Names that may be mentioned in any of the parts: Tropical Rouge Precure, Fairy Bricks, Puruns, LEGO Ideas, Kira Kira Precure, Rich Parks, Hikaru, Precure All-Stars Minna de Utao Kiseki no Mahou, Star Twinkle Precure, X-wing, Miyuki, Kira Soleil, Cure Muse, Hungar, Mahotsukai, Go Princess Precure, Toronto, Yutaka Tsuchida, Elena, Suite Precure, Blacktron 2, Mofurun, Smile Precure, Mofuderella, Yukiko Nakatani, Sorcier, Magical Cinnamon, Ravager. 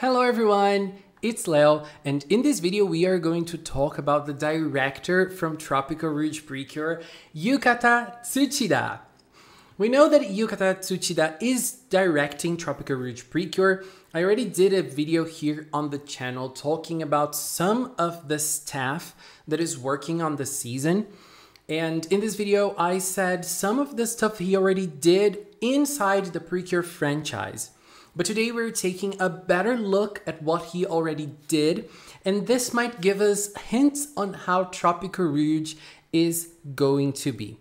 Hello everyone, it's Leo, and in this video we are going to talk about the director from Tropical Rouge Precure, Yutaka Tsuchida. We know that Yutaka Tsuchida is directing Tropical Rouge Precure. I already did a video here on the channel talking about some of the staff that is working on the season. And in this video I said some of the stuff he already did inside the Precure franchise. But today we're taking a better look at what he already did, and this might give us hints on how Tropical Rouge is going to be.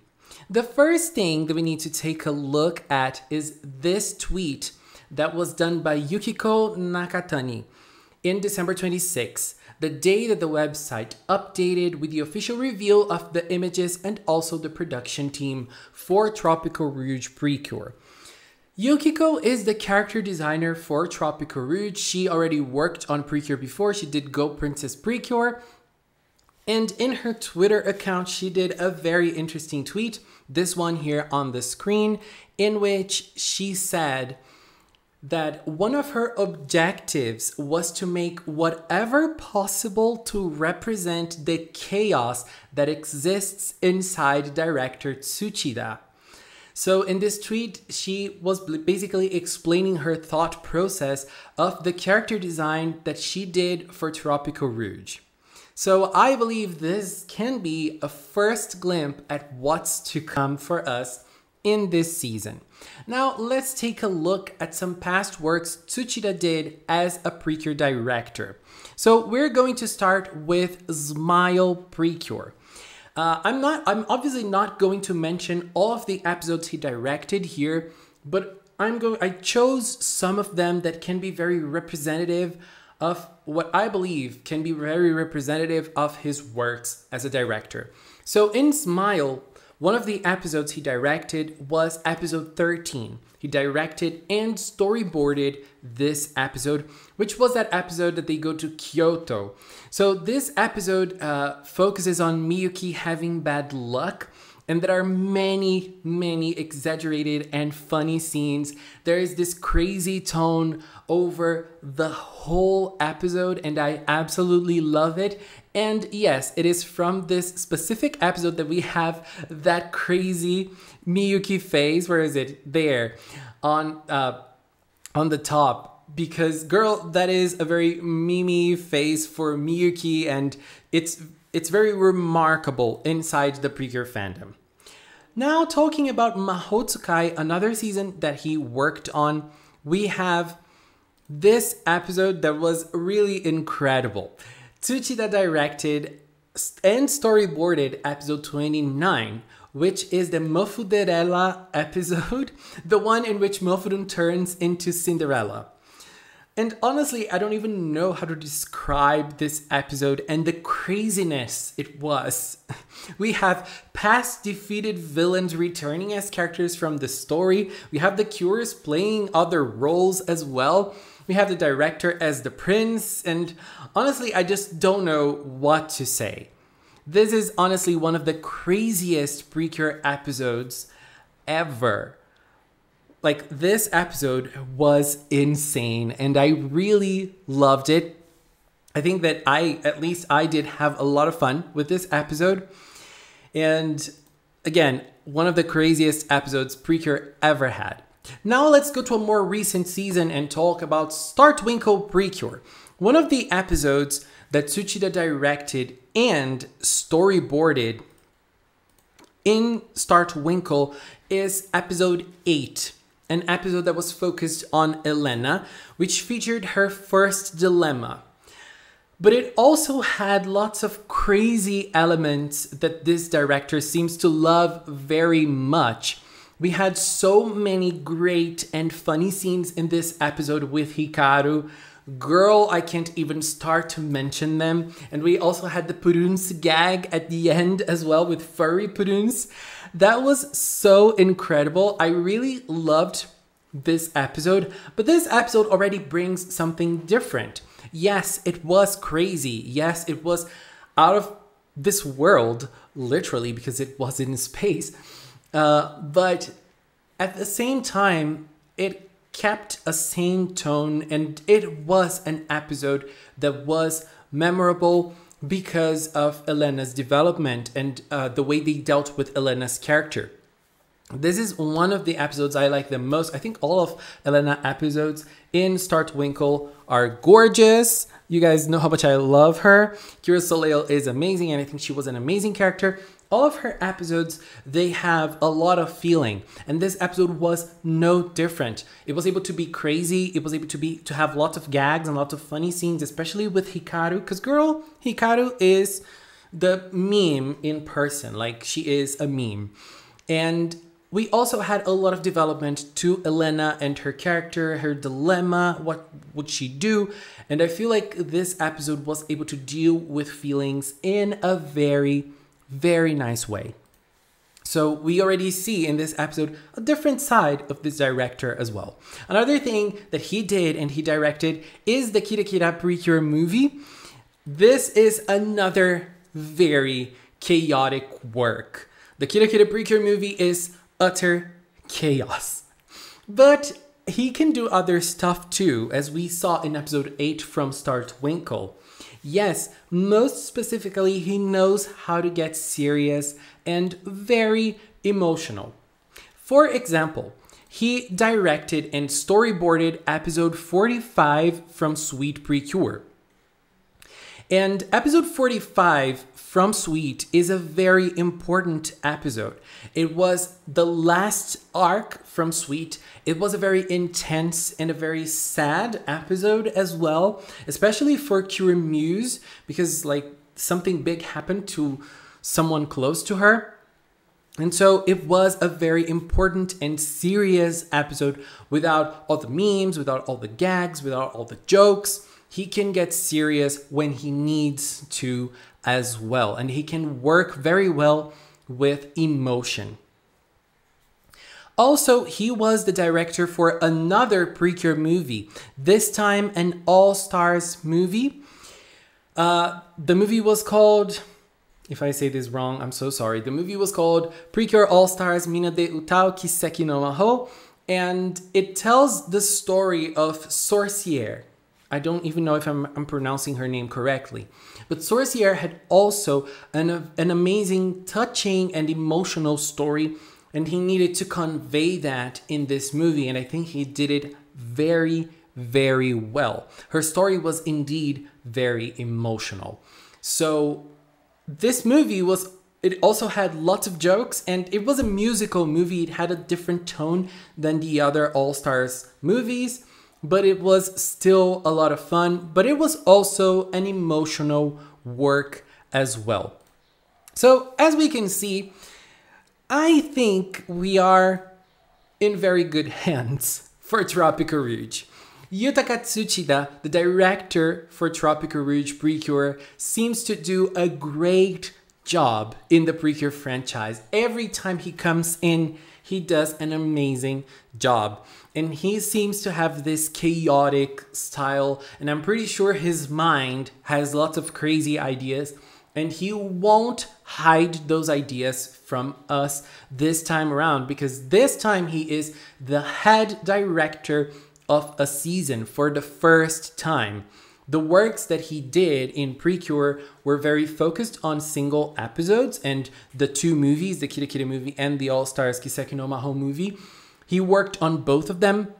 The first thing that we need to take a look at is this tweet that was done by Yukiko Nakatani in December 26, the day that the website updated with the official reveal of the images and also the production team for Tropical Rouge Precure. Yukiko is the character designer for Tropical Rouge. She already worked on Precure before. She did Go Princess Precure. And in her Twitter account, she did a very interesting tweet, this one here on the screen, in which she said that one of her objectives was to make whatever possible to represent the chaos that exists inside director Tsuchida. So in this tweet, she was basically explaining her thought process of the character design that she did for Tropical Rouge. So I believe this can be a first glimpse at what's to come for us in this season. Now let's take a look at some past works Tsuchida did as a Precure director. So we're going to start with Smile Precure. I'm obviously not going to mention all of the episodes he directed here, but I chose some of them that can be very representative of what I believe can be very representative of his works as a director. So in Smile, one of the episodes he directed was episode 13. He directed and storyboarded this episode, which was that episode that they go to Kyoto. So this episode focuses on Miyuki having bad luck, and there are many, many exaggerated and funny scenes. There is this crazy tone over the whole episode, and I absolutely love it. And yes, it is from this specific episode that we have that crazy Miyuki phase. Where is it? There, on the top. Because girl, that is a very meme phase for Miyuki, and it's very remarkable inside the Precure fandom. Now talking about Mahotsukai, another season that he worked on, we have this episode that was really incredible. Tsuchida directed and storyboarded episode 29, which is the Mofuderella episode, the one in which Mofurun turns into Cinderella. And honestly, I don't even know how to describe this episode and the craziness it was. We have past defeated villains returning as characters from the story. We have the cures playing other roles as well. We have the director as the prince, and honestly, I just don't know what to say. This is honestly one of the craziest Precure episodes ever. Like, this episode was insane, and I really loved it. I think that at least I did have a lot of fun with this episode. And again, one of the craziest episodes Precure ever had. Now let's go to a more recent season and talk about Star Twinkle Precure. One of the episodes that Tsuchida directed and storyboarded in Star Twinkle is episode 8, an episode that was focused on Elena, which featured her first dilemma. But it also had lots of crazy elements that this director seems to love very much. We had so many great and funny scenes in this episode with Hikaru. Girl, I can't even start to mention them. And we also had the Puruns gag at the end as well with furry Puruns. That was so incredible. I really loved this episode, but this episode already brings something different. Yes, it was crazy. Yes, it was out of this world, literally, because it was in space. But at the same time, it kept a sane tone, and it was an episode that was memorable because of Elena's development and the way they dealt with Elena's character. This is one of the episodes I like the most. I think all of Elena episodes in Star Twinkle are gorgeous. You guys know how much I love her. Kira Soleil is amazing, and I think she was an amazing character. All of her episodes, they have a lot of feeling, and this episode was no different. It was able to be crazy. It was able to have lots of gags and lots of funny scenes, especially with Hikaru, because girl, Hikaru is the meme in person. Like, she is a meme. And we also had a lot of development to Elena and her character, her dilemma, what would she do? And I feel like this episode was able to deal with feelings in a very, very nice way. So we already see in this episode a different side of this director as well. Another thing that he did and he directed is the Kira Kira Precure movie. This is another very chaotic work. The Kira Kira Precure movie is utter chaos, but he can do other stuff too, as we saw in episode 8 from Star Twinkle. Yes, most specifically, he knows how to get serious and very emotional. For example, he directed and storyboarded episode 45 from Suite Precure. And episode 45 from Suite is a very important episode. It was the last arc from Suite. It was a very intense and a very sad episode as well, especially for Cure Muse, because like something big happened to someone close to her. And so it was a very important and serious episode without all the memes, without all the gags, without all the jokes. He can get serious when he needs to as well, and he can work very well with emotion. Also, he was the director for another Precure movie, this time an All-Stars movie. The movie was called, if I say this wrong, I'm so sorry. The movie was called Precure All-Stars Minna de Utao Kiseki no Mahou, and it tells the story of Sorcier. I don't even know if I'm pronouncing her name correctly. But Sorcier had also an amazing, touching and emotional story, and he needed to convey that in this movie, and I think he did it very, very well. Her story was indeed very emotional. So this movie was, it also had lots of jokes, and it was a musical movie. It had a different tone than the other All-Stars movies, but it was still a lot of fun, but it was also an emotional work as well. So as we can see, I think we are in very good hands for Tropical Rouge. Yutaka Tsuchida, the director for Tropical Rouge Precure, seems to do a great job in the Precure franchise. Every time he comes in, he does an amazing job. And he seems to have this chaotic style, and I'm pretty sure his mind has lots of crazy ideas, and he won't hide those ideas from us this time around, because this time he is the head director of a season for the first time. The works that he did in Precure were very focused on single episodes, and the two movies, the Kira Kira movie and the All-Stars Kiseki no Mahou movie, he worked on both of them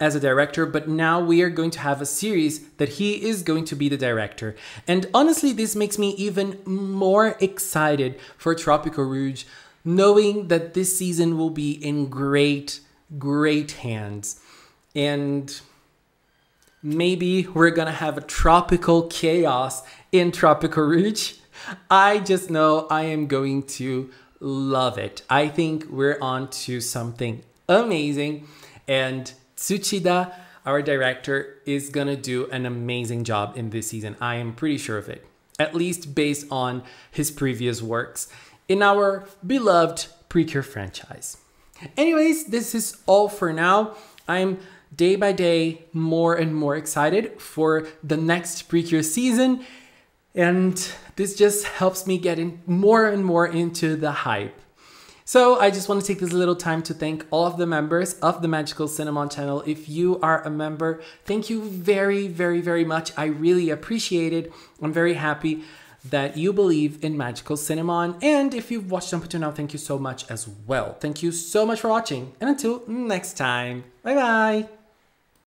as a director, but now we are going to have a series that he is going to be the director. And honestly, this makes me even more excited for Tropical Rouge, knowing that this season will be in great, great hands. And maybe we're gonna have a tropical chaos in Tropical Rouge. I just know I am going to love it. I think we're on to something amazing, and Tsuchida, our director, is gonna do an amazing job in this season. I am pretty sure of it, at least based on his previous works in our beloved Precure franchise. Anyways, this is all for now. I'm day by day more and more excited for the next Precure season, and this just helps me get in more and more into the hype. So I just want to take this little time to thank all of the members of the Magical Cinnamon channel. If you are a member, thank you very, very, very much. I really appreciate it. I'm very happy that you believe in Magical Cinnamon. And if you've watched up to now, thank you so much as well. Thank you so much for watching. And until next time, bye-bye.